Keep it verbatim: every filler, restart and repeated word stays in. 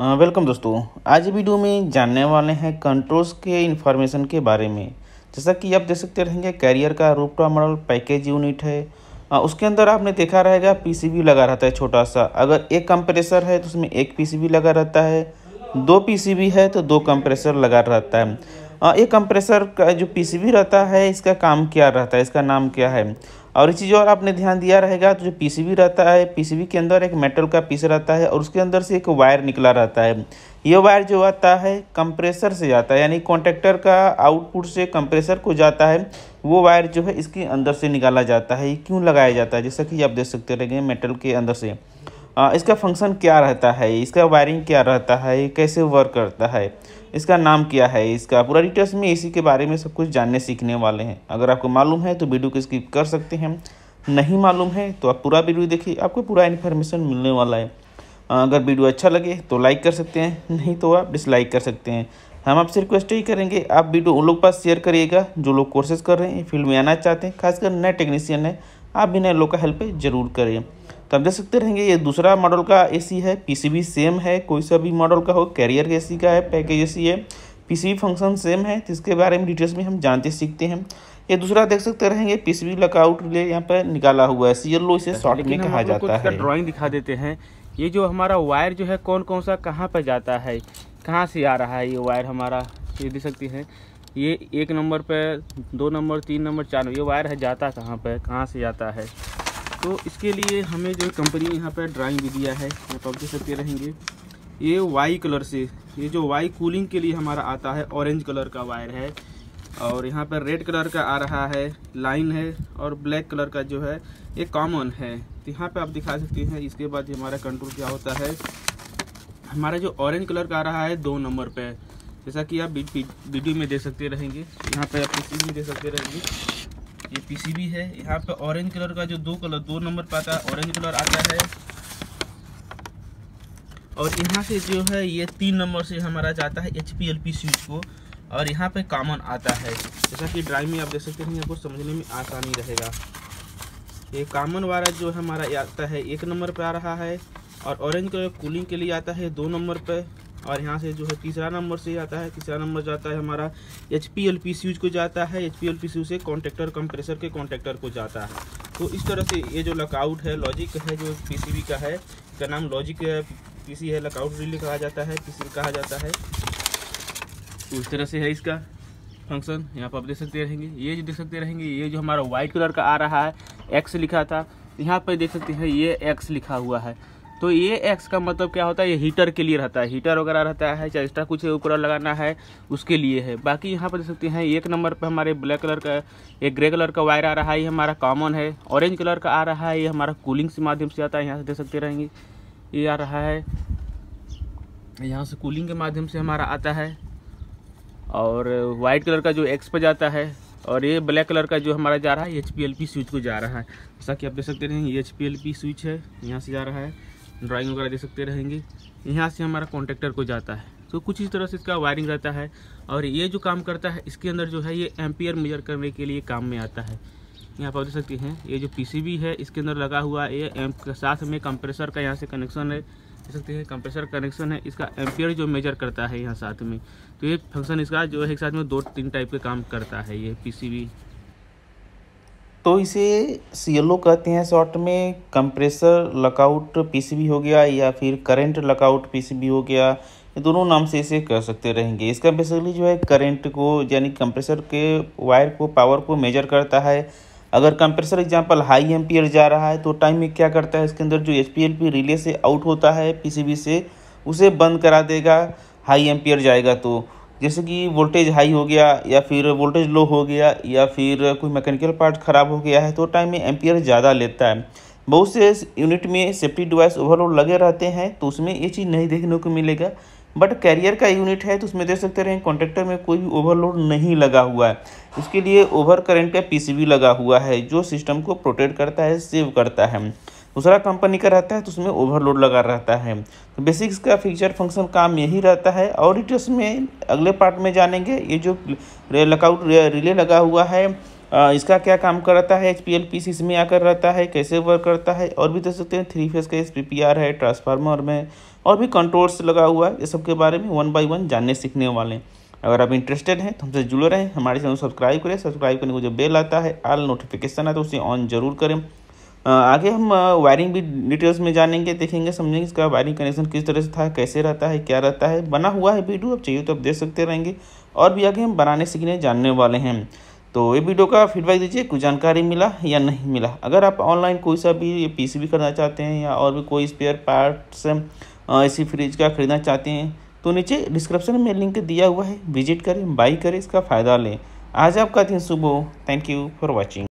Welcome दोस्तों, आज video में जानने वाले हैं कंट्रोल्स के इन्फॉर्मेशन के बारे में। जैसा कि आप देख सकते रहेंगे कैरियर का रूपटॉप मॉडल पैकेज यूनिट है, उसके अंदर आपने देखा रहेगा पीसीबी लगा रहता है छोटा सा। अगर एक कंप्रेसर है तो उसमें एक पीसीबी लगा रहता है, दो पीसीबी है तो दो कंप्रेसर लगा रहता है। एक कंप्रेसर का जो पीसीबी रहता है इसका काम क्या रहता है, इसका नाम क्या है, और एक चीज़ और आपने ध्यान दिया रहेगा तो जो पीसीबी रहता है, पीसीबी के अंदर एक मेटल का पीस रहता है और उसके अंदर से एक वायर निकला रहता है। ये वायर जो आता है कंप्रेसर से जाता है, यानी कॉन्टेक्टर का आउटपुट से कंप्रेसर को जाता है, वो वायर जो है इसके अंदर से निकाला जाता है। ये क्यों लगाया जाता है, जैसा कि आप देख सकते रहेंगे मेटल के अंदर से। आ, इसका फंक्शन क्या रहता है, इसका वायरिंग क्या रहता है, कैसे वर्क करता है, इसका नाम क्या है, इसका पूरा डिटेल्स में इसी के बारे में सब कुछ जानने सीखने वाले हैं। अगर आपको मालूम है तो वीडियो को स्किप कर सकते हैं, नहीं मालूम है तो आप पूरा वीडियो देखिए, आपको पूरा इन्फॉर्मेशन मिलने वाला है। अगर वीडियो अच्छा लगे तो लाइक कर सकते हैं, नहीं तो आप डिसलाइक कर सकते हैं। हम आपसे रिक्वेस्ट ही करेंगे आप वीडियो उन लोग पास शेयर करिएगा जो लोग कोर्सेज कर रहे हैं, फील्ड में आना चाहते हैं, खासकर नए टेक्नीशियन है, आप भी नए लोग का हेल्प जरूर करें। तो आप देख सकते रहेंगे ये दूसरा मॉडल का एसी है, पीसीबी सेम है, कोई सा भी मॉडल का हो, कैरियर एसी का है, पैकेज एसी है, पीसीबी फंक्शन सेम है, तो इसके बारे में डिटेल्स में हम जानते सीखते हैं। ये दूसरा देख सकते रहेंगे पीसीबी लॉकआउट रिले यहाँ पर निकाला हुआ है, सीएलओ इसे शॉर्ट में कहा जाता है। ड्रॉइंग दिखा देते हैं, ये जो हमारा वायर जो है कौन कौन सा कहाँ पर जाता है, कहाँ से आ रहा है ये वायर हमारा, ये देख सकती हैं। ये एक नंबर पर, दो नंबर, तीन नंबर, चार नंबर, ये वायर है जाता कहाँ पर, कहाँ से जाता है। तो इसके लिए हमें जो कंपनी यहाँ पर ड्राइंग भी दिया है वो तो आप देख सकते रहेंगे। ये वाई कलर से, ये जो वाई कूलिंग के लिए हमारा आता है ऑरेंज कलर का वायर है, और यहाँ पर रेड कलर का आ रहा है लाइन है, और ब्लैक कलर का जो है ये कॉमन है। तो यहाँ पर आप दिखा सकते हैं। इसके बाद हमारा कंट्रोल क्या होता है, हमारा जो ऑरेंज कलर का आ रहा है दो नंबर पर, जैसा कि आप वीडियो में देख सकते रहेंगे। यहाँ पर आप पीसीबी देख सकते रहेंगे, ये पीसीबी है। यहाँ पे ऑरेंज कलर का जो दो कलर दो नंबर पर आता है ऑरेंज कलर आता है, और यहाँ से जो है ये तीन नंबर से हमारा जाता है H P L P switch को, और यहाँ पे कॉमन आता है। जैसा कि ड्राइव में आप देख सकते हैं, आपको समझने में आसानी रहेगा। ये कॉमन वाला जो है हमारा आता है एक नंबर पर आ रहा है, और ऑरेंज कलर कूलिंग के लिए आता है दो नंबर पर, और यहाँ से जो है तीसरा नंबर से आता है। तीसरा नंबर जाता है हमारा H P L P switch को जाता है, H P L P switch से कॉन्टेक्टर कंप्रेसर के कॉन्टेक्टर को जाता है। तो इस तरह से ये जो लॉकआउट है लॉजिक है जो पीसीबी का है, इसका नाम लॉजिक पीसी है, लॉकआउट रिले कहा जाता है, पीसी कहा जाता है। तो इस तरह से है इसका फंक्शन। यहाँ पर आप देख सकते रहेंगे, ये जो देख सकते रहेंगे, ये जो हमारा व्हाइट कलर का आ रहा है एक्स लिखा था, यहाँ पर देख सकते हैं ये एक्स लिखा हुआ है। तो ये एक्स का मतलब क्या होता है, ये हीटर के लिए रहता है, हीटर वगैरह रहता है, चाहे एक्स्ट्रा कुछ ऊपर लगाना है उसके लिए है। बाकी यहाँ पर देख सकते हैं एक नंबर पर हमारे ब्लैक कलर का एक ग्रे कलर का वायर आ रहा है, ये हमारा कॉमन है। ऑरेंज कलर का आ रहा है, ये हमारा कूलिंग के माध्यम से आता है, यहाँ से देख सकते रहेंगे ये आ रहा है, यहाँ से कूलिंग के माध्यम से हमारा आता है। और वाइट कलर का जो एक्स पर जाता है, और ये ब्लैक कलर का जो हमारा जा रहा है H P L P switch को जा रहा है। जैसा कि आप देख सकते रहेंगे ये H P L P switch है, यहाँ से जा रहा है, ड्राइंग वगैरह देख सकते रहेंगे। यहाँ से हमारा कॉन्टेक्टर को जाता है। तो कुछ इस तरह से इसका वायरिंग रहता है, और ये जो काम करता है इसके अंदर जो है ये एम्पियर मेजर करने के लिए काम में आता है। यहाँ पर देख सकते हैं ये जो पीसीबी है इसके अंदर लगा हुआ ये एम्प के साथ में कंप्रेसर का यहाँ से कनेक्शन है, देख सकते हैं कंप्रेसर कनेक्शन है, इसका एम्पियर जो मेजर करता है यहाँ साथ में। तो ये फंक्शन इसका जो है एक साथ में दो तीन टाइप के काम करता है ये पीसीबी। तो इसे सी एल ओ कहते हैं शॉर्ट में, कंप्रेसर लॉकआउट पीसीबी हो गया, या फिर करंट लॉकआउट पीसीबी हो गया, ये दोनों नाम से इसे कह सकते रहेंगे। इसका बेसिकली जो है करंट को यानी कंप्रेसर के वायर को, पावर को मेजर करता है। अगर कंप्रेसर एग्जांपल हाई एम्पियर जा रहा है तो टाइम में क्या करता है, इसके अंदर जो H P L P relay से आउट होता है पीसीबी से उसे बंद करा देगा हाई एम्पियर जाएगा तो। जैसे कि वोल्टेज हाई हो गया, या फिर वोल्टेज लो हो गया, या फिर कोई मैकेनिकल पार्ट ख़राब हो गया है तो टाइम में एम्पियर ज़्यादा लेता है। बहुत से यूनिट में सेफ्टी डिवाइस ओवरलोड लगे रहते हैं तो उसमें ये चीज़ नहीं देखने को मिलेगा, बट कैरियर का यूनिट है तो उसमें देख सकते रहें कॉन्टेक्टर में कोई भी ओवरलोड नहीं लगा हुआ है, उसके लिए ओवर करेंट का पीसीबी लगा हुआ है जो सिस्टम को प्रोटेक्ट करता है, सेव करता है। दूसरा कंपनी का रहता है तो उसमें ओवरलोड लगा रहता है। तो बेसिक्स का फीचर फंक्शन काम यही रहता है, और डिटेल्स में अगले पार्ट में जानेंगे। ये जो लॉकआउट रिले लगा हुआ है इसका क्या काम कराता है, H P L P C में आकर रहता है, कैसे वर्क करता है, और भी देख सकते हैं थ्री फेज का एस पी पी आर है ट्रांसफार्मर में, और भी कंट्रोल्स लगा हुआ है। ये सब के बारे में वन बाय वन जानने सीखने वाले हैं। अगर आप इंटरेस्टेड हैं तो हमसे जुड़े रहें, हमारे चैनल सब्सक्राइब करें। सब्सक्राइब करने को जो बेल आता है, आल नोटिफिकेशन आता है, उसे ऑन जरूर करें। आगे हम वायरिंग भी डिटेल्स में जानेंगे, देखेंगे, समझेंगे इसका वायरिंग कनेक्शन किस तरह से था, कैसे रहता है, क्या रहता है। बना हुआ है वीडियो, आप चाहिए तो आप देख सकते रहेंगे, और भी आगे हम बनाने सीखने जानने वाले हैं। तो ये वीडियो का फीडबैक दीजिए, कुछ जानकारी मिला या नहीं मिला। अगर आप ऑनलाइन कोई सा भी पीसीबी करना चाहते हैं या और भी कोई स्पेयर पार्ट्स ऐसी फ्रिज का खरीदना चाहते हैं तो नीचे डिस्क्रिप्शन में लिंक दिया हुआ है, विजिट करें, बाई करें, इसका फ़ायदा लें। आज आपका दिन शुभ हो। Thank you for watching.